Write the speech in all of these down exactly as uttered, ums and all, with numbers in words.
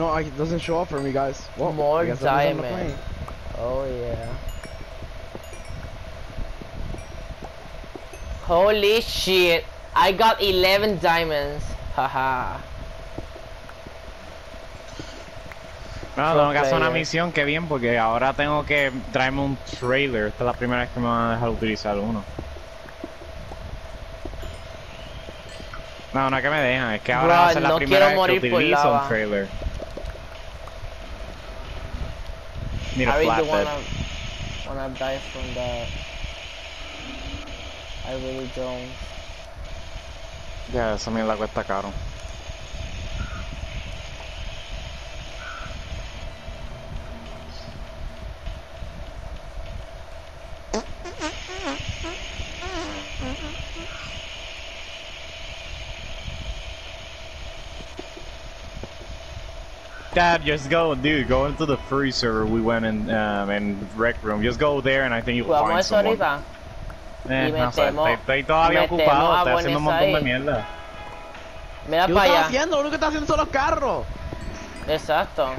No, it doesn't show up for me, guys. Well, more diamond. Oh yeah. Holy shit! I got eleven diamonds. Haha. Bueno, tengo que hacer una misión, que bien, porque ahora tengo que traerme un trailer. Esta es la primera vez que me van a dejar utilizar uno. No, no es que me dejan, es que ahora va a ser la primera vez que utilizo un trailer. Need a flathead. I wanna die from that. I really don't. Ya, eso me la cuesta caro. Dad, just go, dude. Go into the free server we went in, um, in rec room. Just go there, and I think you'll Vamos find someone. Arriba. Eh, no sé, estoy, estoy todavía ocupado. Estoy haciendo un montón de mierda. Mira para allá. ¿Qué estás haciendo? Lo único que está haciendo son los carros. Exacto.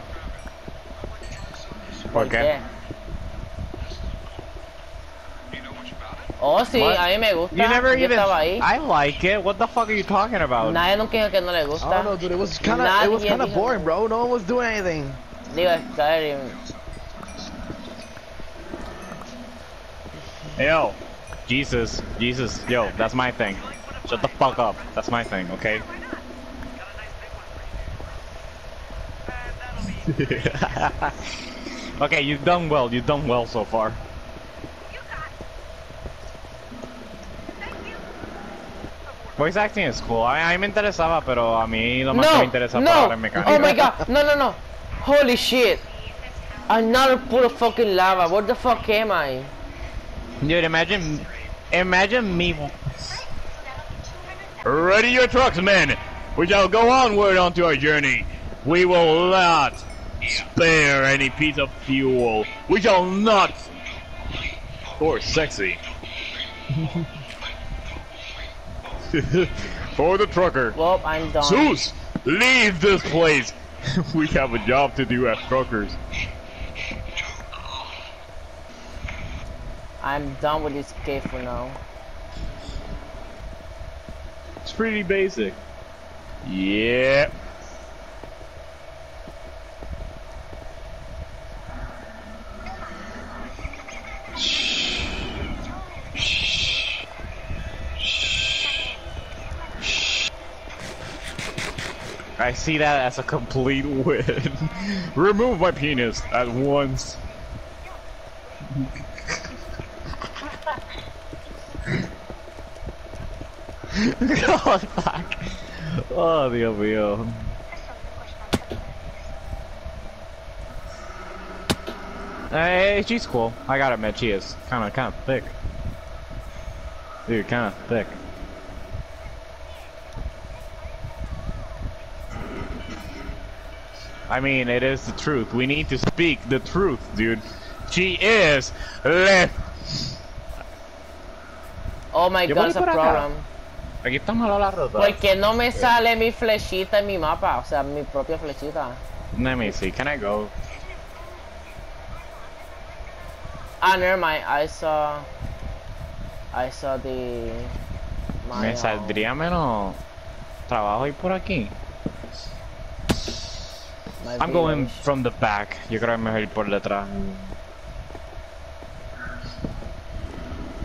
¿Por qué? Oh, sí, what? A mí me gusta. You never even... I like it. What the fuck are you talking about? Nadie nunca dijo que no le gusta. I don't know, dude. It was kind of it was kind of boring, bro. No one was doing anything. Digo, está bien. Yo, Jesus, Jesus, yo, that's my thing. Shut the fuck up. That's my thing, okay? Okay, you've done well. You've done well so far. Voice acting is cool. I, I me interesaba, pero a mí lo más no, que me interesa no. Para hablar en mecánica. Oh my god, no, no, no. Holy shit. Another pool of fucking lava. What the fuck am I? Dude, imagine, imagine me. Ready your trucks, men. We shall go onward onto our journey. We will not spare any piece of fuel. We shall not. Or sexy. For the trucker. Well, I'm done. Zeus, leave this place. We have a job to do as truckers. I'm done with this cave for now. It's pretty basic. Yeah. I see that as a complete win. Remove my penis at once. Oh, fuck. Oh, Dios mío. Hey, she's cool. I gotta admit, she is kind of, kind of thick. Dude, kind of thick. I mean, it is the truth. We need to speak the truth, dude. She is left. Oh my god, it's a problem. Aquí estamos a la ruta. Porque no me sale mi flechita en mi mapa, o sea, mi propia flechita. Let me see. Can I go? Ah, never mind. I saw. I saw the. My, me saldría menos trabajo ir por aquí. My I'm village. Going from the back. Yo creo que me voy por detrás.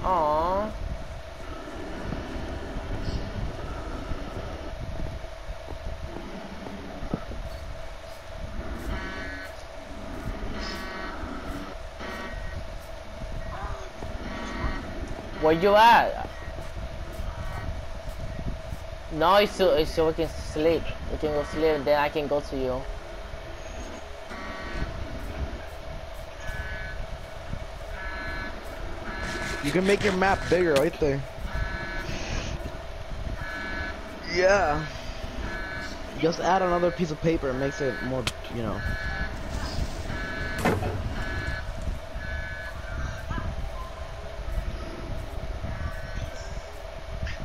Aww. Where you at? No, it's so, it's so we can sleep. We can go sleep and then I can go to you. You can make your map bigger right there. Yeah. Just add another piece of paper, it makes it more, you know.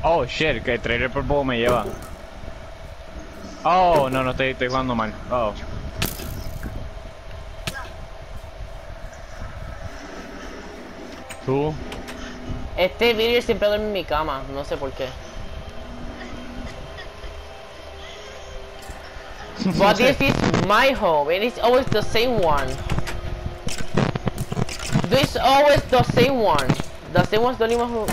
Oh shit, que el trailer por poco me lleva. Oh, no, no estoy, estoy jugando mal. Oh. ¿Tú? Este vídeo siempre duerme en mi cama, no sé por qué. But this is my home, and it's always the same one. This is always the same one. The same one's the only one who...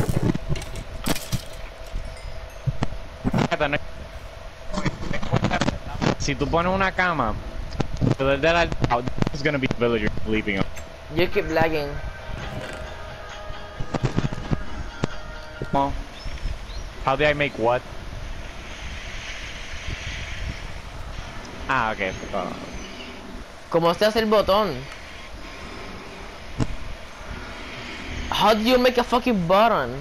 Si tú pones una cama, there's gonna be villagers sleeping. You keep lagging. Oh. How do I make what? Ah, ok. Oh. ¿Cómo se hace el botón? How do you make a fucking button?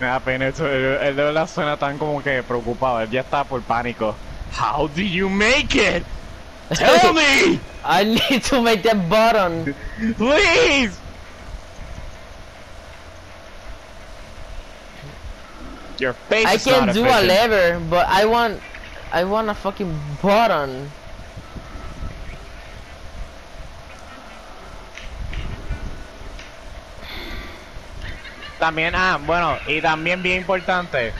Me da pena, eso, él de verdad suena tan como que preocupado, él ya está por pánico. How do you make it? Tell me! I need to make that button. Please! Your face I is can not do efficient. A lever, but I want... I want a fucking button. También, ah, bueno, y también bien importante.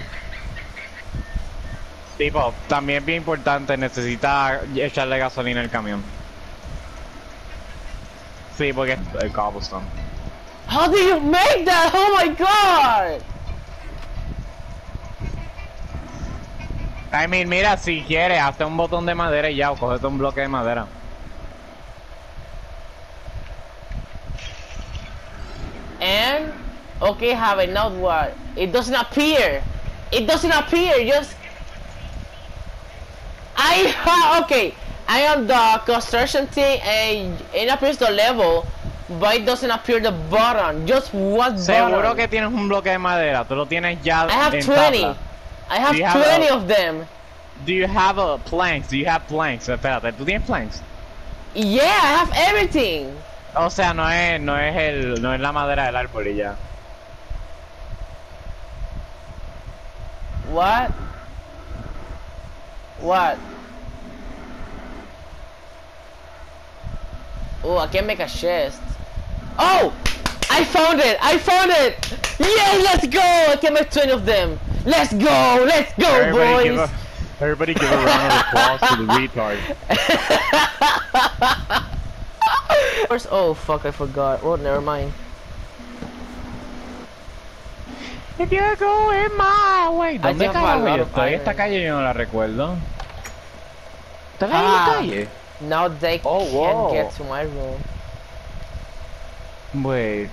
Tipo, también bien importante, necesita echarle gasolina al camión. Sí, porque el cobblestone. How do you make that? Oh my god! I mean, mira, si quieres, hazte un botón de madera y ya, o cógete un bloque de madera. And... Okay, have it, now what? It doesn't appear! It doesn't appear, just... I ha- okay, I am the construction team and it appears the level, but it doesn't appear the button, just one button. Seguro que tienes un bloque de madera, tú lo tienes ya en tabla. I have twenty! I have twenty of them! Do you have a planks? Do you have planks? Espérate, ¿tú tienes planks? Yeah, I have everything! O sea, no es, no es el, no es la madera del árbol y ya. What? What? Oh, I can make a chest. Oh! I found it! I found it! Yes, let's go! I can make twenty of them! Let's go! Let's go, everybody boys! Give a, everybody give a round of applause to the retard. First, oh fuck, I forgot. Oh, never mind. If you're going my way. ¿Dónde cago yo estoy? Esta calle yo no la recuerdo. ¿Está en la calle? Now they oh, can't wow. get to my room. Wait.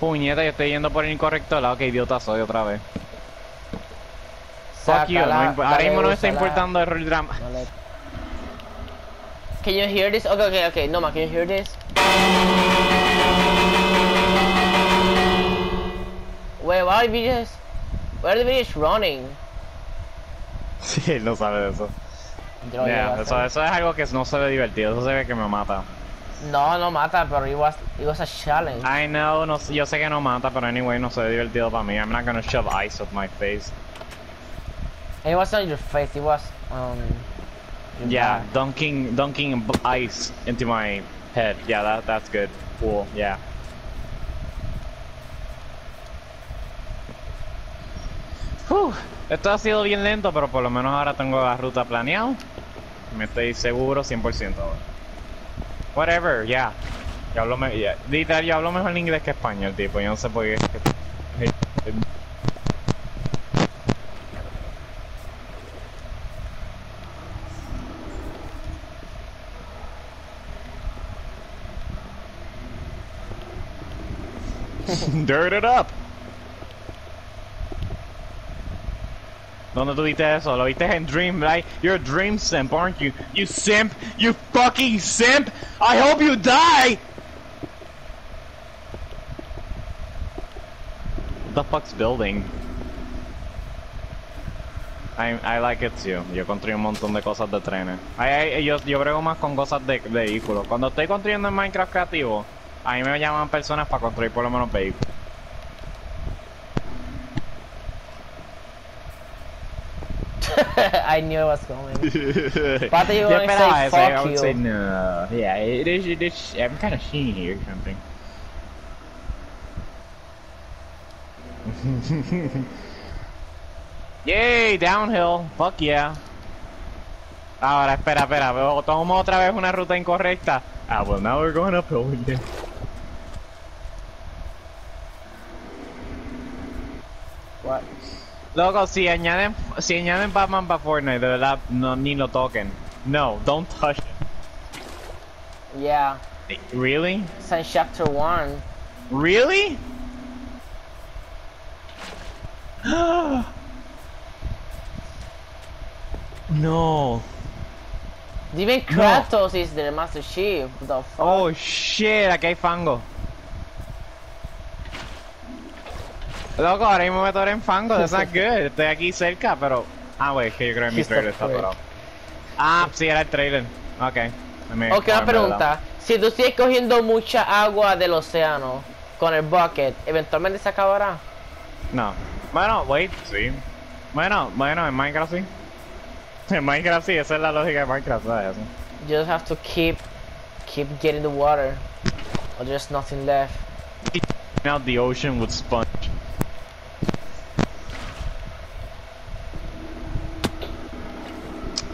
Puñeta, yo estoy yendo por el incorrecto lado. Que idiota soy otra vez. Fuck you. Ahora mismo no me está importando el roll drama. Can you hear this? Okay, okay, okay. No, ma, can you hear this? Wait, why are the videos? Why are the videos running? Sí, él no sabe de eso. Yeah, eso, eso es algo que no se ve divertido, eso se ve que me mata. No, no mata, pero it was, it was a challenge. I know, no, yo sé que no mata, pero anyway, no se ve divertido para mí. I'm not gonna shove ice up my face. It was not your face, it was, um... Yeah, back. dunking, dunking ice into my head. Yeah, that, that's good. Cool, yeah. Uh, esto ha sido bien lento, pero por lo menos ahora tengo la ruta planeada. Me estoy seguro cien por ciento ahora. Whatever, ya. Yeah. Yo, yeah. Literal, yo hablo mejor en inglés que español, tipo. Yo no sé por qué. Dirt it up. ¿Dónde tú viste eso? Lo viste en Dream, right? You're a dream simp, aren't you? You simp! You fucking simp! I hope you die! What the fuck's building? I, I like it too. Yo construí un montón de cosas de trenes. I, I, yo, yo brego más con cosas de, de vehículos. Cuando estoy construyendo en Minecraft creativo, a mí me llaman personas para construir por lo menos vehículos. I knew it was coming. But they were yeah, like, fuck I would you. Say no. Yeah, it is. It is. I'm kind of sheeny or something. Yay, downhill. Fuck yeah. Ahora, espera, espera. Tomo otra vez una ruta incorrecta. Ah, well, now we're going uphill again. What? Loco, si añaden, si añaden Batman para Fortnite, de verdad, no, ni lo toquen. No, don't touch it. Yeah. Really? Since chapter one. Really? No. Even Kratos no. is the Master Chief. The fuck? Oh shit, aquí hay fango. Loco, ahora mismo me toré en fango, that's not good. Estoy aquí cerca, pero. Ah, wait, es que yo creo que mi trailer está parado. Ah, sí, era el trailer. Ok. Me... Ok, una pregunta. Si tú sigues cogiendo mucha agua del océano con el bucket, ¿eventualmente se acabará? No. Bueno, wait, sí. Bueno, bueno, en Minecraft sí. In Minecraft, sí, esa es la lógica de Minecraft, ¿sabes? You just have to keep, keep getting the water, or there's nothing left. Now the ocean would sponge.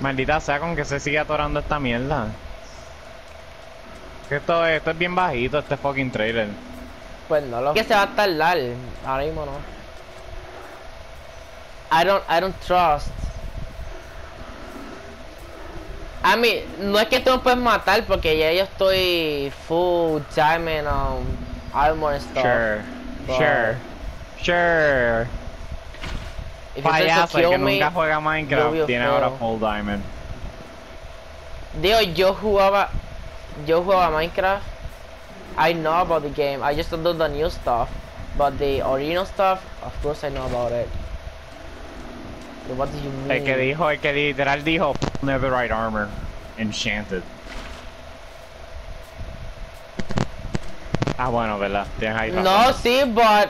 Maldita sea con que se sigue atorando esta mierda. Esto es, esto es bien bajito, este fucking trailer. Pues no lo... Que se va a tardar, ahora mismo no. I don't, I don't trust. A mí, no es que tú me puedes matar porque ya yo estoy full diamond, um, armor and stuff. Sure, but sure, sure. Payaso, el que nunca juega Minecraft tiene ahora full diamond. Digo, yo jugaba, yo jugaba Minecraft. I know about the game, I just don't do the new stuff. But the original stuff, of course I know about it. What do you mean? El que dijo, el que literal dijo, netherite armor, enchanted. Ah, bueno, ¿verdad? No, sí, but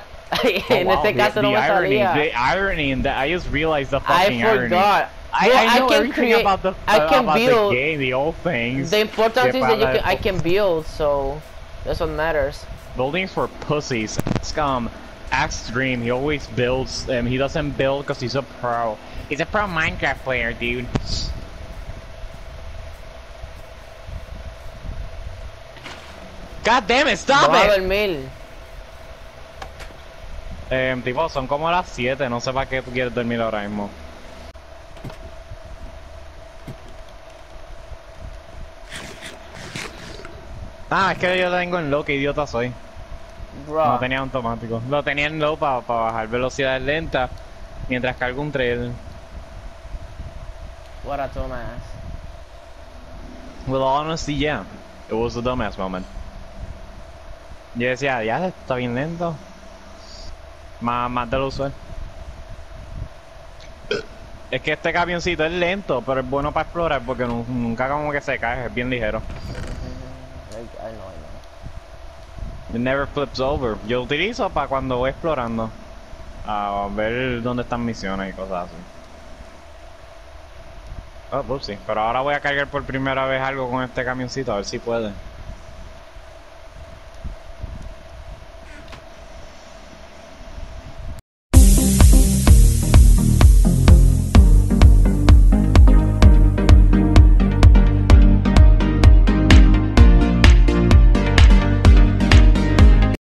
en este caso no me sabía. The irony in that, I just realized the fucking irony. I forgot. I, well, I know I can everything create, about the, I can about build, the game, the old things. The important thing is that you can, I can build, so that's what matters. Buildings for pussies, scum. Axe Dream, he always builds, and um, he doesn't build because he's a pro. He's a pro Minecraft player, dude. God damn it, stop no, it! Mil. Eh, tipo, son como las siete, no sé para qué tú quieres dormir ahora mismo. Ah, es que yo tengo en low, que idiota soy. Bro. No tenía automático. Lo tenía en low para pa bajar velocidad lenta mientras cargo un trail. What a dumbass. Well, honestly, yeah. It was a dumbass moment. Yo decía, ya está bien lento. Más, más de lo usual. Es que este camioncito es lento, pero es bueno para explorar porque nunca como que se cae, es bien ligero. I know. It never flips over. Yo utilizo para cuando voy explorando. A ver dónde están misiones y cosas así. Oh, whoopsie. Pero ahora voy a cargar por primera vez algo con este camioncito, a ver si puede.